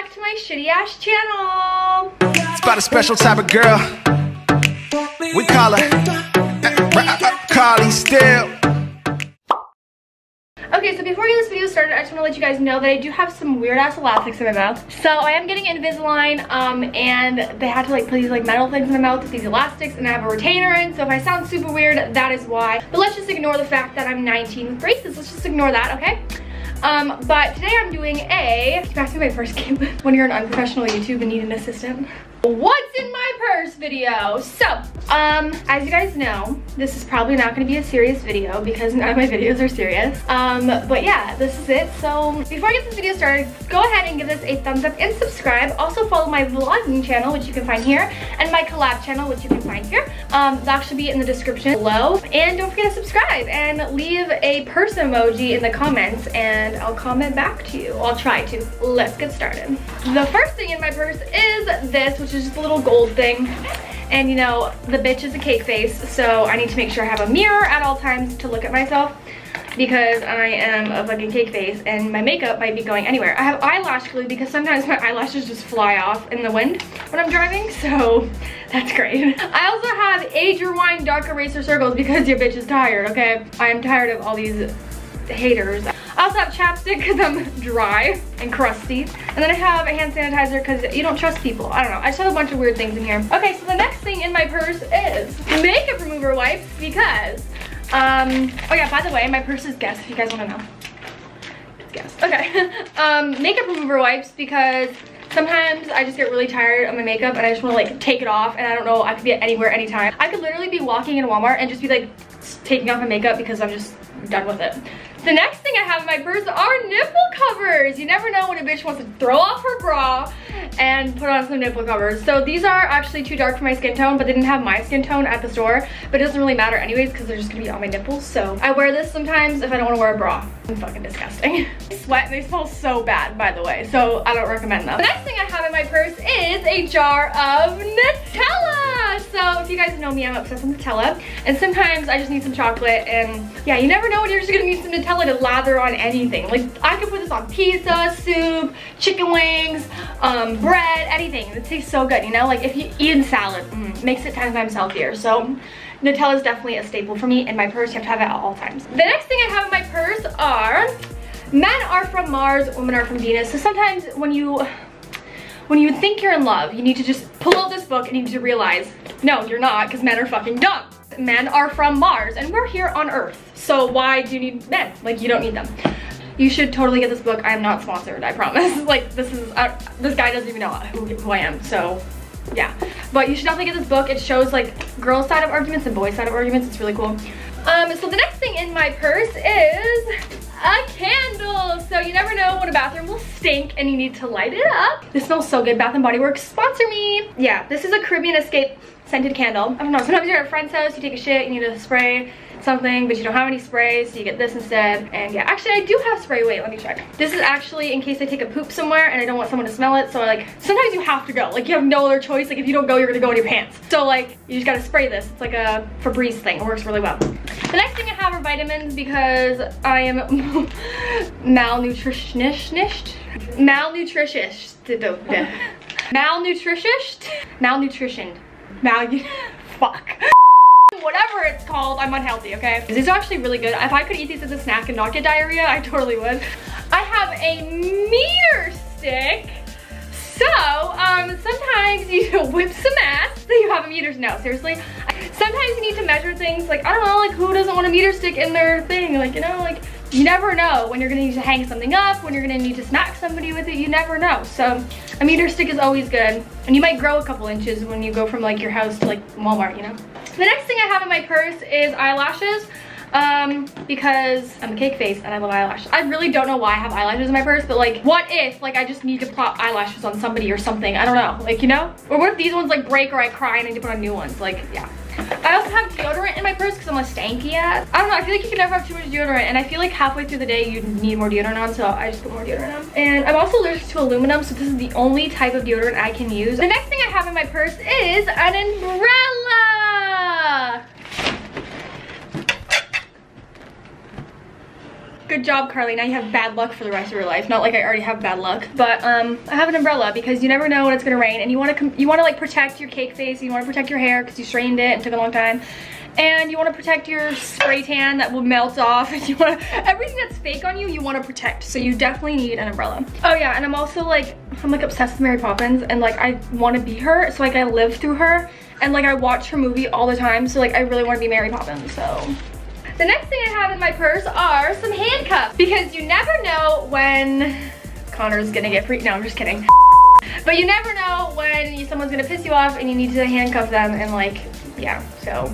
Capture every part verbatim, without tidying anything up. back to my shitty ass channel. It's about a special type of girl. We call her Karlee Steel. Okay, so before we get this video started, I just want to let you guys know that I do have some weird-ass elastics in my mouth. So I am getting Invisalign, um, and they had to like put these like metal things in my mouth with these elastics, and I have a retainer in, so if I sound super weird, that is why. But let's just ignore the fact that I'm nineteen with braces. Let's just ignore that, okay? Um, but today I'm doing a, back to my first game, when you're an unprofessional YouTube and need an assistant. What's in my purse video? So, um, as you guys know, this is probably not gonna be a serious video because none of my videos are serious. Um, but yeah, this is it. So before I get this video started, go ahead and give this a thumbs up and subscribe. Also follow my vlogging channel, which you can find here, and my collab channel, which you can find here. Um, that should be in the description below. And don't forget to subscribe and leave a purse emoji in the comments and I'll comment back to you. I'll try to. Let's get started. The first thing in my purse is this, which is just a little gold thing, and you know the bitch is a cake face, so I need to make sure I have a mirror at all times to look at myself because I am a fucking cake face and my makeup might be going anywhere. I have eyelash glue because sometimes my eyelashes just fly off in the wind when I'm driving, so that's great. I also have age rewind dark eraser circles because your bitch is tired, okay? I am tired of all these haters. I also have chapstick because I'm dry and crusty. And then I have a hand sanitizer because you don't trust people. I don't know. I just have a bunch of weird things in here. Okay, so the next thing in my purse is makeup remover wipes because, um, oh yeah, by the way, my purse is Guess if you guys want to know. It's Guess. Okay. um, makeup remover wipes because sometimes I just get really tired of my makeup and I just want to like take it off and I don't know, I could be at anywhere, anytime. I could literally be walking in Walmart and just be like taking off my makeup because I'm just done with it. The next thing I have in my purse are nipple covers. You never know when a bitch wants to throw off her bra and put on some nipple covers. So these are actually too dark for my skin tone, but they didn't have my skin tone at the store. But it doesn't really matter anyways because they're just gonna be on my nipples. So I wear this sometimes if I don't want to wear a bra. I'm fucking disgusting. I sweat and they smell so bad, by the way. So I don't recommend them. The next thing I have in my purse is a jar of Nutella. So if you guys know me, I'm obsessed with Nutella. And sometimes I just need some chocolate. And yeah, you never know when you're just gonna need some Nutella to lather on anything. Like I could put this on pizza, soup, chicken wings, um, bread, anything. It tastes so good, you know? Like if you eat in salad, mm, makes it ten times healthier. So Nutella is definitely a staple for me in my purse. You have to have it at all times. The next thing I have in my purse are Men Are From Mars, Women Are From Venus. So sometimes when you when you think you're in love, you need to just pull out this book and you need to realize, no, you're not, because men are fucking dumb. Men are from Mars and we're here on Earth. So why do you need men? Like, you don't need them. You should totally get this book. I am not sponsored, I promise. Like, this is, uh, this guy doesn't even know who, who I am, so yeah. But you should definitely get this book. It shows like girls' side of arguments and boys' side of arguments. It's really cool. Um, so the next thing in my purse is a candle. So you never know when a bathroom will stink and you need to light it up. This smells so good. Bath and Body Works, sponsor me. Yeah, this is a Caribbean Escape scented candle. I don't know, sometimes you're at a friend's house, you take a shit, you need to spray something, but you don't have any sprays, so you get this instead. And yeah, actually I do have spray. Wait, let me check. This is actually in case I take a poop somewhere and I don't want someone to smell it. So like, sometimes you have to go. Like, you have no other choice. Like, if you don't go, you're gonna go in your pants. So like, you just gotta spray this. It's like a Febreze thing. It works really well. The next thing I have are vitamins because I am malnutritionist. Malnutritious. Malnutritious. Malnutritioned. Mal. Fuck. Whatever it's called, I'm unhealthy, okay? These are actually really good. If I could eat these as a snack and not get diarrhea, I totally would. I have a meter stick. So, um, sometimes you whip some ass. So you have a meter, no, seriously. Sometimes you need to measure things, like, I don't know, like, who doesn't want a meter stick in their thing? Like, you know, like, you never know when you're gonna need to hang something up, when you're gonna need to smack somebody with it, you never know. So a meter stick is always good. And you might grow a couple inches when you go from like your house to like Walmart, you know? The next thing I have in my purse is eyelashes um, because I'm a cake face and I love eyelashes. I really don't know why I have eyelashes in my purse, but like, what if like I just need to plop eyelashes on somebody or something? I don't know, like, you know? Or what if these ones like break or I cry and I need to put on new ones? Like, yeah. I also have deodorant in my purse because I'm a stanky ass. I don't know, I feel like you can never have too much deodorant and I feel like halfway through the day you need more deodorant on, so I just put more deodorant on. And I'm also allergic to aluminum, so this is the only type of deodorant I can use. The next thing I have in my purse is an umbrella. Good job, Karlee. Now you have bad luck for the rest of your life. Not like I already have bad luck, but um, I have an umbrella because you never know when it's gonna rain, and you want to you want to like protect your cake face. You want to protect your hair because you strained it and took a long time, and you want to protect your spray tan that will melt off. And you want everything that's fake on you. You want to protect, so you definitely need an umbrella. Oh yeah, and I'm also like I'm like obsessed with Mary Poppins, and like I want to be her. So like I live through her, and like I watch her movie all the time. So like I really want to be Mary Poppins. So. The next thing I have in my purse are some handcuffs because you never know when Connor's gonna get freaked. No, I'm just kidding. But you never know when you, someone's gonna piss you off and you need to handcuff them and like, yeah, so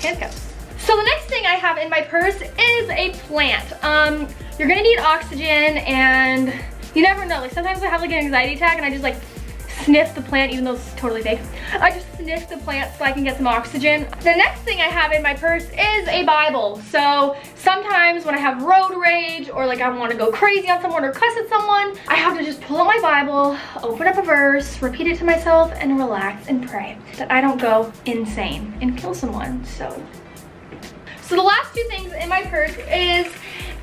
handcuffs. So the next thing I have in my purse is a plant. Um, you're gonna need oxygen and you never know. Like sometimes I have like an anxiety attack and I just like sniff the plant, even though it's totally fake. I just sniff the plant so I can get some oxygen. The next thing I have in my purse is a Bible. So sometimes when I have road rage or like I want to go crazy on someone or cuss at someone, I have to just pull out my Bible, open up a verse, repeat it to myself, and relax and pray that I don't go insane and kill someone. So, so the last two things in my purse is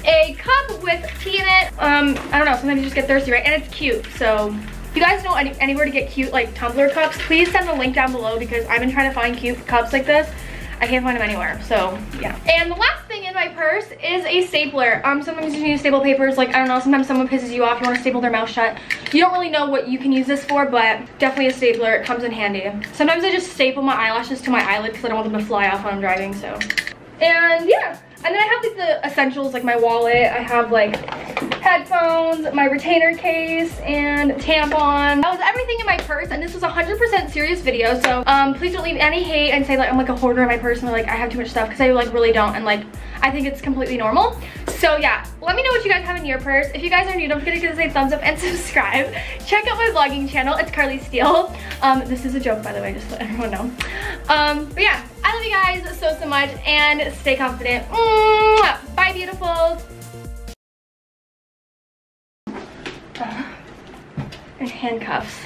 a cup with tea in it. Um, I don't know, sometimes you just get thirsty, right? And it's cute, so. If you guys know any, anywhere to get cute like tumbler cups, please send the link down below because I've been trying to find cute cups like this. I can't find them anywhere, so yeah. And the last thing in my purse is a stapler. Um, sometimes you need to staple papers, like I don't know, sometimes someone pisses you off, you want to staple their mouth shut. You don't really know what you can use this for, but definitely a stapler, it comes in handy. Sometimes I just staple my eyelashes to my eyelid because I don't want them to fly off when I'm driving, so. And yeah, and then I have like the essentials, like my wallet, I have like, headphones, my retainer case, and tampon. That was everything in my purse, and this was a one hundred percent serious video, so um, please don't leave any hate and say like I'm like a hoarder in my purse and like I have too much stuff, because I like really don't, and like I think it's completely normal. So yeah, let me know what you guys have in your purse. If you guys are new, don't forget to give this a thumbs up and subscribe. Check out my vlogging channel, it's Karlee Steel. Um, this is a joke, by the way, just to let everyone know. Um, but yeah, I love you guys so, so much, and stay confident. Mwah! Bye, beautifuls. Uh, and handcuffs.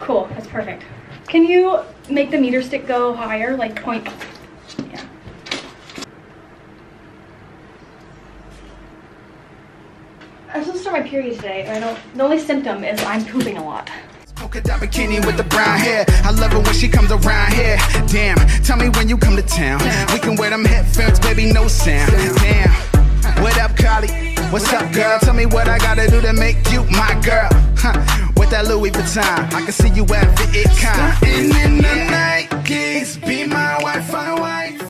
Cool, that's perfect. Can you make the meter stick go higher, like point? Yeah. I'm supposed to start my period today, and I don't. The only symptom is I'm pooping a lot. That bikini with the brown hair, I love it when she comes around here. Damn, tell me when you come to town, we can wear them headphones, baby, no sound. Damn, what up, Karlee? What's up, girl? Tell me what I gotta do to make you my girl. Huh. With that Louis Vuitton, I can see you at VidCon. In the night,